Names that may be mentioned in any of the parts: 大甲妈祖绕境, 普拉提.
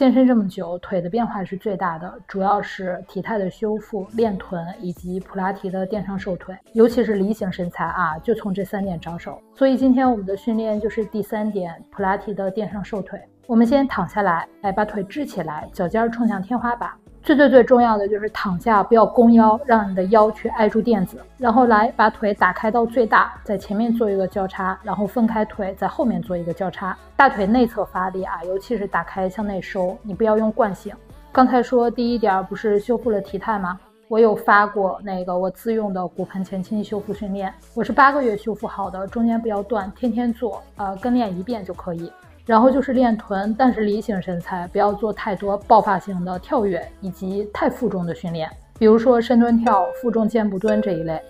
健身这么久，腿的变化是最大的，主要是体态的修复、练臀以及普拉提的垫上瘦腿，尤其是梨形身材啊，就从这3点着手。所以今天我们的训练就是第3点，普拉提的垫上瘦腿。我们先躺下来，来把腿支起来，脚尖冲向天花板。最重要的就是躺下，不要弓腰，让你的腰去挨住垫子，然后来把腿打开到最大，在前面做一个交叉，然后分开腿，在后面做一个交叉。大腿内侧发力啊，尤其是打开向内收，你不要用惯性。刚才说第1点不是修复了体态吗？我有发过那个我自用的骨盆前倾修复训练，我是8个月修复好的，中间不要断，天天做，跟练1遍就可以。然后就是练臀，但是梨形身材，不要做太多爆发性的跳跃以及太负重的训练，比如说深蹲跳、负重箭步蹲这一类。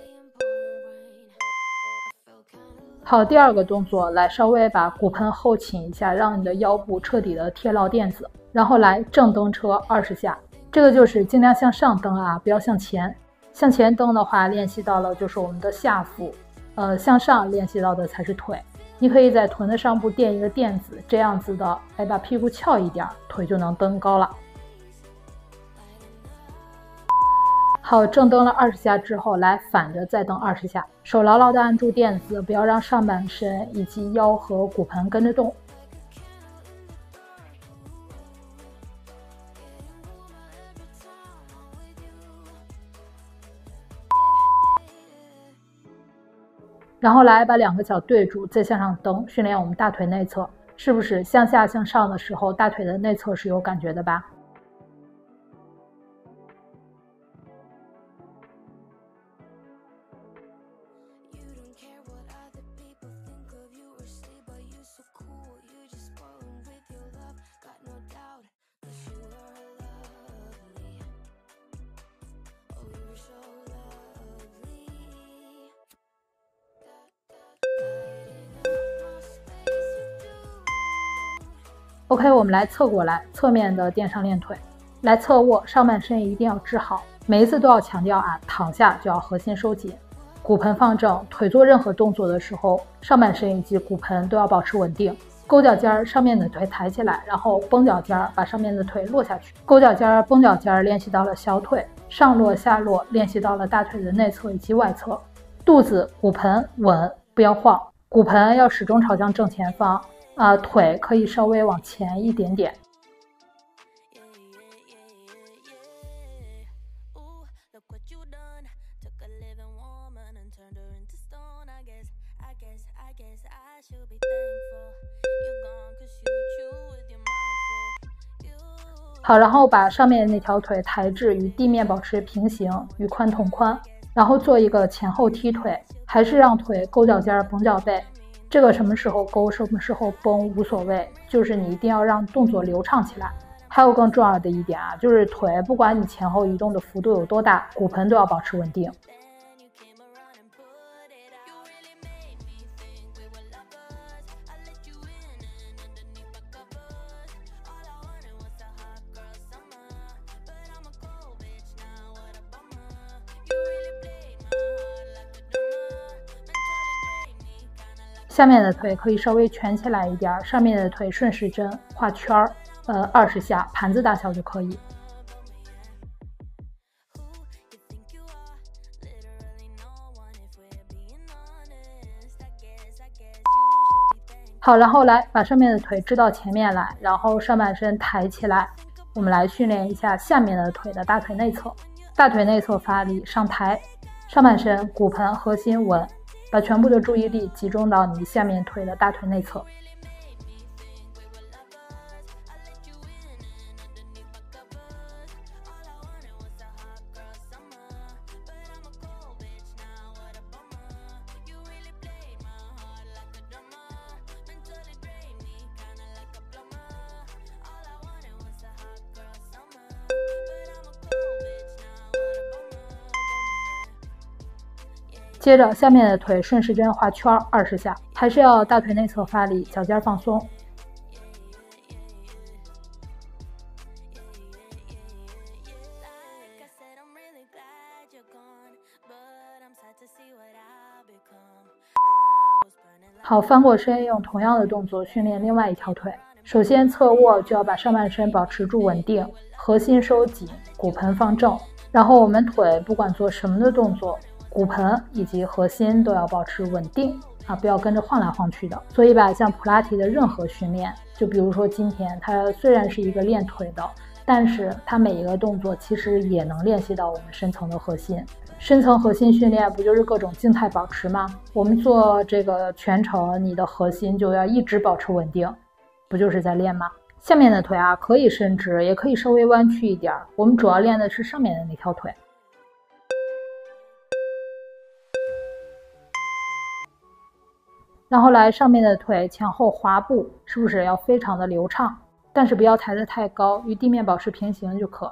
好，第2个动作，来稍微把骨盆后倾一下，让你的腰部彻底的贴到垫子，然后来正蹬车20下。这个就是尽量向上蹬啊，不要向前。向前蹬的话，练习到了就是我们的下腹，向上练习到的才是腿。你可以在臀的上部垫一个垫子，这样子的，哎，把屁股翘一点，腿就能蹬高了。好，正蹬了20下之后，来反着再蹬20下，手牢牢的按住垫子，不要让上半身以及腰和骨盆跟着动。然后来把2个脚对住，再向上蹬，训练我们大腿内侧。是不是向下向上的时候，大腿的内侧是有感觉的吧？OK， 我们来侧过来，侧面的垫上练腿，来侧卧，上半身一定要支好。每一次都要强调啊，躺下就要核心收紧，骨盆放正，腿做任何动作的时候，上半身以及骨盆都要保持稳定。勾脚尖，上面的腿抬起来，然后绷脚尖，把上面的腿落下去。勾脚尖、绷脚尖练习到了小腿，上落下落练习到了大腿的内侧以及外侧。肚子、骨盆稳，不要晃，骨盆要始终朝向正前方。腿可以稍微往前一点点。好，然后把上面那条腿抬至与地面保持平行，与髋同髋，然后做一个前后踢腿，还是让腿勾脚尖、绷脚背。这个什么时候勾，什么时候绷无所谓，就是你一定要让动作流畅起来。还有更重要的一点啊，就是腿不管你前后移动的幅度有多大，骨盆都要保持稳定。下面的腿可以稍微蜷起来一点，上面的腿顺时针画圈儿，20下，盘子大小就可以。好，然后来把上面的腿支到前面来，然后上半身抬起来，我们来训练一下下面的腿的大腿内侧。大腿内侧发力，上抬，上半身骨盆核心稳。把全部的注意力集中到你下面腿的大腿内侧。接着下面的腿顺时针画圈20下，还是要大腿内侧发力，脚尖放松。好，翻过身用同样的动作训练另外一条腿。首先侧卧就要把上半身保持住稳定，核心收紧，骨盆放正。然后我们腿不管做什么的动作，骨盆以及核心都要保持稳定啊，不要跟着晃来晃去的。所以吧，像普拉提的任何训练，就比如说今天它虽然是一个练腿的，但是它每一个动作其实也能练习到我们深层的核心。深层核心训练不就是各种静态保持吗？我们做这个全程，你的核心就要一直保持稳定，不就是在练吗？下面的腿啊，可以伸直，也可以稍微弯曲一点。我们主要练的是上面的那条腿。然后来上面的腿前后滑步，是不是要非常的流畅？但是不要抬得太高，与地面保持平行就可。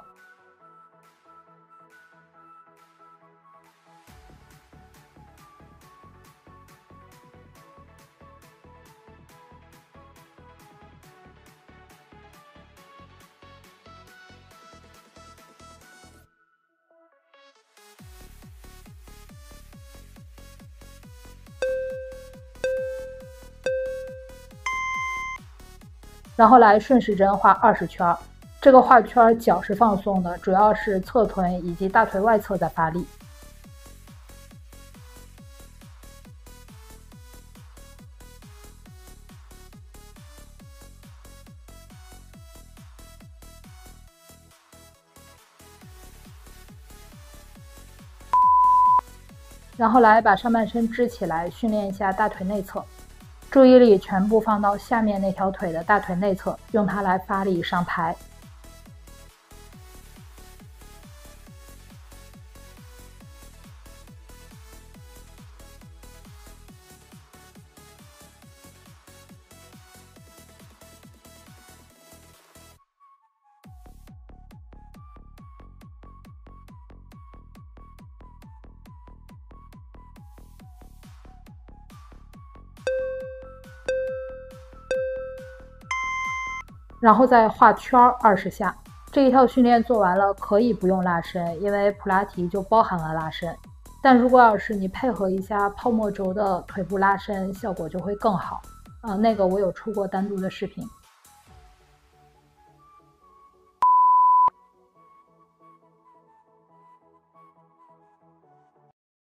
然后来顺时针画20圈，这个画圈脚是放松的，主要是侧臀以及大腿外侧在发力。然后来把上半身支起来，训练一下大腿内侧。注意力全部放到下面那条腿的大腿内侧，用它来发力上抬。然后再画圈20下，这一套训练做完了，可以不用拉伸，因为普拉提就包含了拉伸。但如果要是你配合一下泡沫轴的腿部拉伸，效果就会更好。那个我有出过单独的视频。